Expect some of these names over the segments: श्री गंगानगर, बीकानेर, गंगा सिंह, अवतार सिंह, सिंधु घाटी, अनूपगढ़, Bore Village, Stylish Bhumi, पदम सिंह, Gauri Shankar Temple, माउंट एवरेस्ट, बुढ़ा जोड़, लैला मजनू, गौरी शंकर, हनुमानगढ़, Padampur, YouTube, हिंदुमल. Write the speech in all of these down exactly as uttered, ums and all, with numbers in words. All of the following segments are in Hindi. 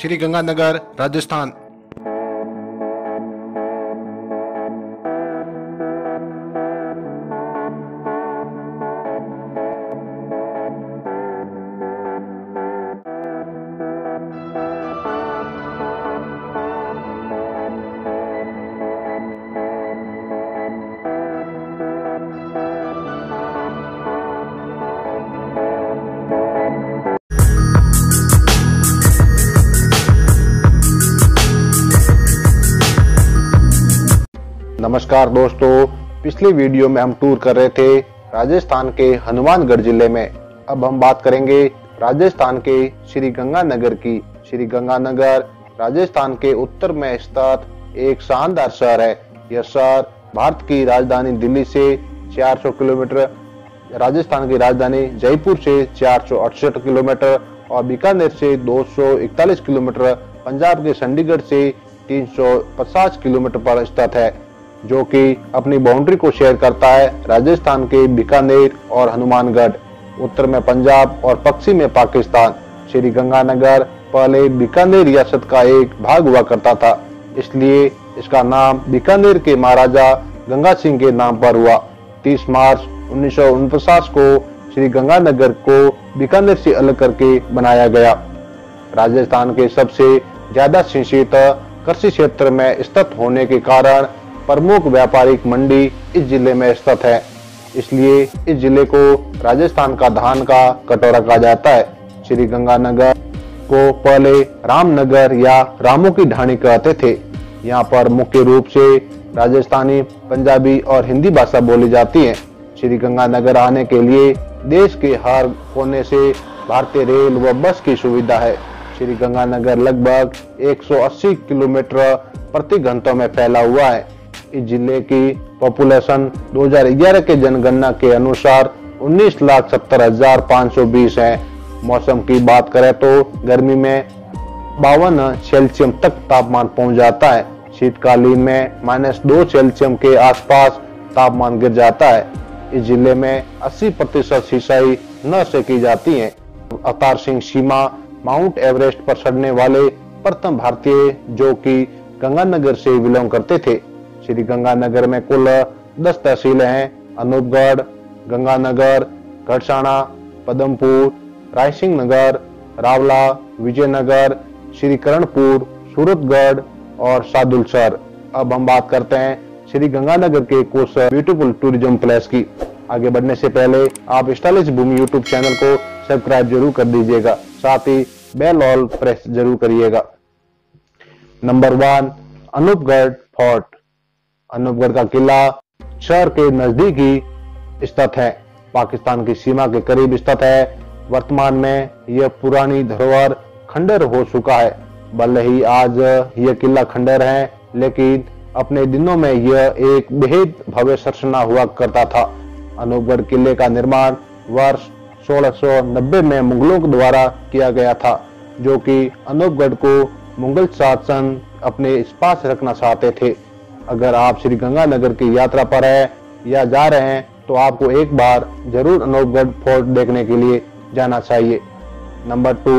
श्री गंगानगर, राजस्थान। नमस्कार दोस्तों, पिछली वीडियो में हम टूर कर रहे थे राजस्थान के हनुमानगढ़ जिले में। अब हम बात करेंगे राजस्थान के श्री गंगानगर की। श्री गंगानगर राजस्थान के उत्तर में स्थित एक शानदार शहर है। यह शहर भारत की राजधानी दिल्ली से चार सौ किलोमीटर, राजस्थान की राजधानी जयपुर से चार सौ अड़सठ किलोमीटर और बीकानेर से दो सौ इकतालीस किलोमीटर, पंजाब के चंडीगढ़ से तीन सौ पचास किलोमीटर पर स्थित है, जो कि अपनी बाउंड्री को शेयर करता है राजस्थान के बीकानेर और हनुमानगढ़, उत्तर में पंजाब और पश्चिम में पाकिस्तान। श्री गंगानगर पहले बीकानेर रियासत का एक भाग हुआ करता था, इसलिए इसका नाम बीकानेर के महाराजा गंगा सिंह के नाम पर हुआ। तीस मार्च उन्नीस सौ उनचास को श्री गंगानगर को बीकानेर से अलग करके बनाया गया। राजस्थान के सबसे ज्यादा सिंचित कृषि क्षेत्र में स्थित होने के कारण प्रमुख व्यापारिक मंडी इस जिले में स्थित है, इसलिए इस जिले को राजस्थान का धान का कटोरा कहा जाता है। श्री गंगानगर को पहले रामनगर या रामों की ढाणी कहते थे। यहाँ पर मुख्य रूप से राजस्थानी, पंजाबी और हिंदी भाषा बोली जाती है। श्री गंगानगर आने के लिए देश के हर कोने से भारतीय रेल व बस की सुविधा है। श्री गंगानगर लगभग एक सौ अस्सी किलोमीटर प्रति घंटा में फैला हुआ है। इस जिले की पॉपुलेशन दो हज़ार ग्यारह के जनगणना के अनुसार उन्नीस लाख सत्तर हजार पाँच सौ बीस है। मौसम की बात करें तो गर्मी में बावन सेल्सियस तक तापमान पहुंच जाता है, शीतकालीन में माइनस दो सेल्सियस के आसपास तापमान गिर जाता है। इस जिले में अस्सी प्रतिशत सिंचाई न से की जाती है। अवतार सिंह सीमा माउंट एवरेस्ट पर चढ़ने वाले प्रथम भारतीय जो कि गंगानगर से बिलोंग करते थे। श्री गंगानगर में कुल दस तहसीलें हैं: अनूपगढ़, गंगानगर, गढ़साना, पदमपुर, रायसिंह नगर, रावला, विजयनगर, श्री करणपुर, सूरतगढ़ और सादुलसर। अब हम बात करते हैं श्री गंगानगर के कुछ ब्यूटीफुल टूरिज्म प्लेस की। आगे बढ़ने से पहले आप स्टाइलिश भूमि यूट्यूब चैनल को सब्सक्राइब जरूर कर दीजिएगा, साथ ही बेल ऑल प्रेस जरूर करिएगा। Number one, अनूपगढ़ fort. अनूपगढ़ का किला शहर के नजदीक ही स्थित है, पाकिस्तान की सीमा के करीब स्थित है। वर्तमान में यह पुरानी धरोहर खंडर हो चुका है। भले ही आज यह किला खंडर है, लेकिन अपने दिनों में यह एक बेहद भव्य संरचना हुआ करता था। अनूपगढ़ किले का निर्माण वर्ष सोलह सौ नब्बे में मुगलों द्वारा किया गया था, जो कि अनूपगढ़ को मुगल शासन अपने पास रखना चाहते थे। अगर आप श्री गंगानगर की यात्रा पर हैं या जा रहे हैं तो आपको एक बार जरूर अनूपगढ़ फोर्ट देखने के लिए जाना चाहिए। Number two,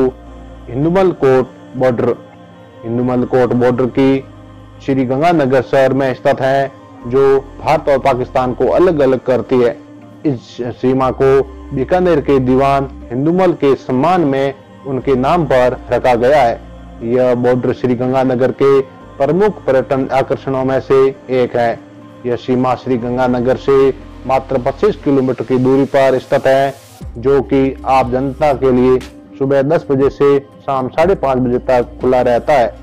हिंदुमल Hindumalkot border. हिंदुमल Hindumalkot border की श्री गंगानगर शहर में स्थित है, जो भारत और पाकिस्तान को अलग अलग करती है। इस सीमा को बीकानेर के दीवान हिंदुमल के सम्मान में उनके नाम पर रखा गया है। यह बॉर्डर श्री गंगानगर के प्रमुख पर्यटन आकर्षणों में से एक है। यह सीमा श्री गंगानगर से मात्र पच्चीस किलोमीटर की दूरी पर स्थित है, जो कि आप जनता के लिए सुबह दस बजे से शाम साढ़े पाँच बजे तक खुला रहता है।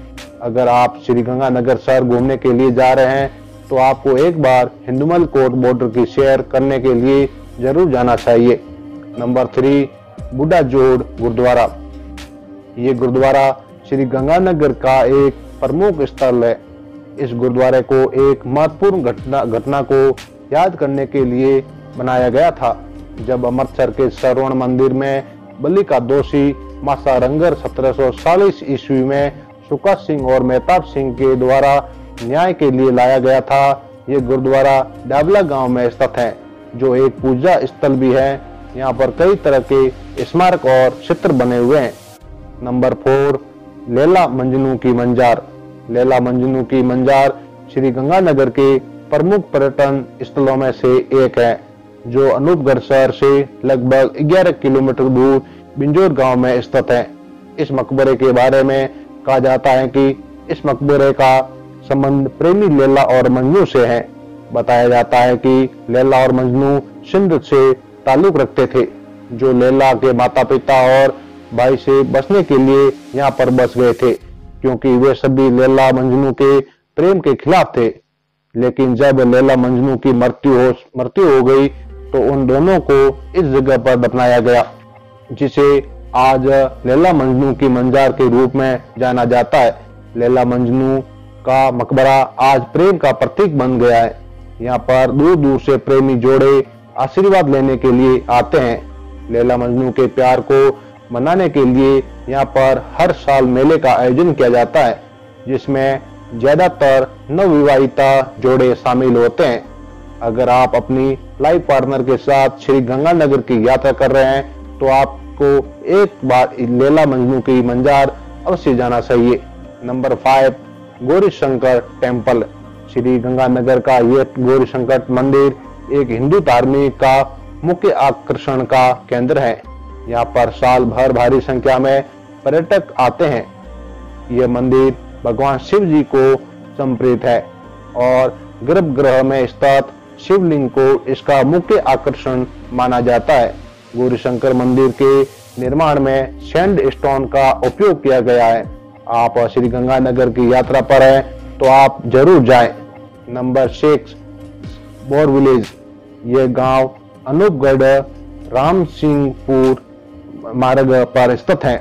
अगर आप श्री गंगानगर शहर घूमने के लिए जा रहे हैं तो आपको एक बार हिंदुमल कोट बॉर्डर की सैर करने के लिए जरूर जाना चाहिए। नंबर थ्री, बुढ़ा जोड़ गुरुद्वारा। ये गुरुद्वारा श्री गंगानगर का एक प्रमुख स्थल है। इस गुरुद्वारे को एक महत्वपूर्ण घटना घटना को याद करने के लिए बनाया गया था, जब अमृतसर के श्रवण मंदिर में बलि का दोषी मासारंगर सत्रह सौ चालीस ईस्वी में सुखा सिंह और मेहताब सिंह के द्वारा न्याय के लिए लाया गया था। ये गुरुद्वारा डाबला गांव में स्थित है, जो एक पूजा स्थल भी है। यहाँ पर कई तरह के स्मारक और चित्र बने हुए हैं। नंबर फोर, लैला मजनू की मंजार। लैला मजनू की मंजार श्री गंगानगर के प्रमुख पर्यटन स्थलों में से एक है, जो अनूपगढ़ शहर से लगभग ग्यारह किलोमीटर दूर बिंजोर गांव में स्थित है। इस मकबरे के बारे में कहा जाता है कि इस मकबरे का संबंध प्रेमी लैला और मजनू से है। बताया जाता है कि लैला और मजनू सिंध से ताल्लुक रखते थे, जो लैला के माता पिता और भाई से बचने के लिए यहाँ पर बस गए थे, क्योंकि वे सभी लैला मजनू के प्रेम के खिलाफ थे। लेकिन जब लैला मजनू की मृत्यु हो मृत्यु हो गई तो उन दोनों को इस जगह पर दफनाया गया, जिसे आज लैला मजनू की मंजार के रूप में जाना जाता है। लैला मजनू का मकबरा आज प्रेम का प्रतीक बन गया है। यहाँ पर दूर दूर से प्रेमी जोड़े आशीर्वाद लेने के लिए आते हैं। लैला मजनू के प्यार को मनाने के लिए यहाँ पर हर साल मेले का आयोजन किया जाता है, जिसमें ज्यादातर नवविवाहिता जोड़े शामिल होते हैं। अगर आप अपनी लाइफ पार्टनर के साथ श्री गंगानगर की यात्रा कर रहे हैं तो आपको एक बार लैला मजनू की मंजार अवश्य जाना चाहिए। Number five, गौरी शंकर temple. श्री गंगानगर का यह गौरी शंकर मंदिर एक हिंदू धार्मिक का मुख्य आकर्षण का केंद्र है। यहाँ पर साल भर भारी संख्या में पर्यटक आते हैं। यह मंदिर भगवान शिव जी को समर्पित है और गर्भगृह में स्थित शिवलिंग को इसका मुख्य आकर्षण माना जाता है। गौरी शंकर मंदिर के निर्माण में सैंड स्टोन का उपयोग किया गया है। आप श्री गंगानगर की यात्रा पर हैं तो आप जरूर जाएं। Number six, Bor village. यह गांव अनूपगढ़ राम सिंहपुर मार्ग पर स्थित है।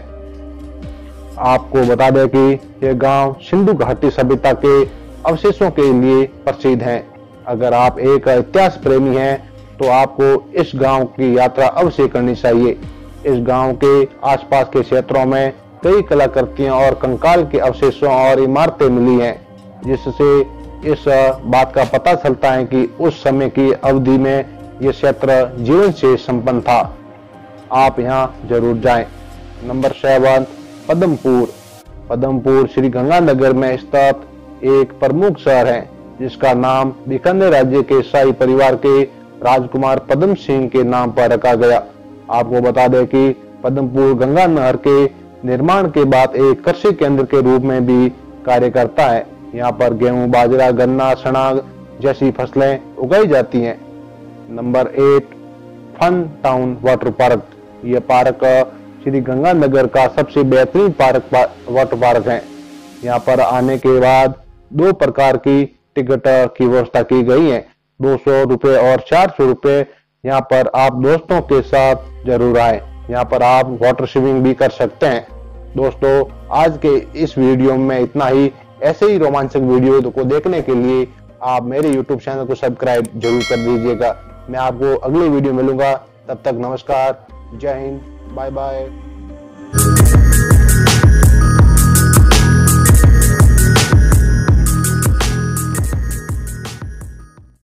आपको बता दें कि यह गांव सिंधु घाटी सभ्यता के अवशेषों के लिए प्रसिद्ध है। अगर आप एक इतिहास प्रेमी हैं तो आपको इस गांव की यात्रा अवश्य करनी चाहिए। इस गांव के आसपास के क्षेत्रों में कई कलाकृतियां और कंकाल के अवशेषों और इमारतें मिली हैं, जिससे इस बात का पता चलता है कि उस समय की अवधि में यह क्षेत्र जीवन से संपन्न था। आप यहाँ जरूर जाएं। Number seven, Padampur. पदमपुर श्री गंगानगर में स्थित एक प्रमुख शहर है, जिसका नाम बीकानेर राज्य के शाही परिवार के राजकुमार पदम सिंह के नाम पर रखा गया। आपको बता दें कि पदमपुर गंगा नहर के निर्माण के बाद एक कृषि केंद्र के रूप में भी कार्य करता है। यहाँ पर गेहूं, बाजरा, गन्ना, चना जैसी फसलें उगाई जाती हैं। Number eight, fun town water park. यह पार्क श्री गंगानगर का सबसे बेहतरीन पार्क वाटर पार्क है। यहाँ पर आने के बाद दो प्रकार की टिकट की व्यवस्था की गई है, दो सौ रुपये और चार सौ रुपये। यहाँ पर आप दोस्तों के साथ जरूर आए। यहाँ पर आप वाटर स्विमिंग भी कर सकते हैं। दोस्तों, आज के इस वीडियो में इतना ही। ऐसे ही रोमांचक वीडियो को देखने के लिए आप मेरे यूट्यूब चैनल को सब्सक्राइब जरूर कर दीजिएगा। मैं आपको अगले वीडियो मिलूंगा, तब तक नमस्कार, जय हिंद, बाय बाय।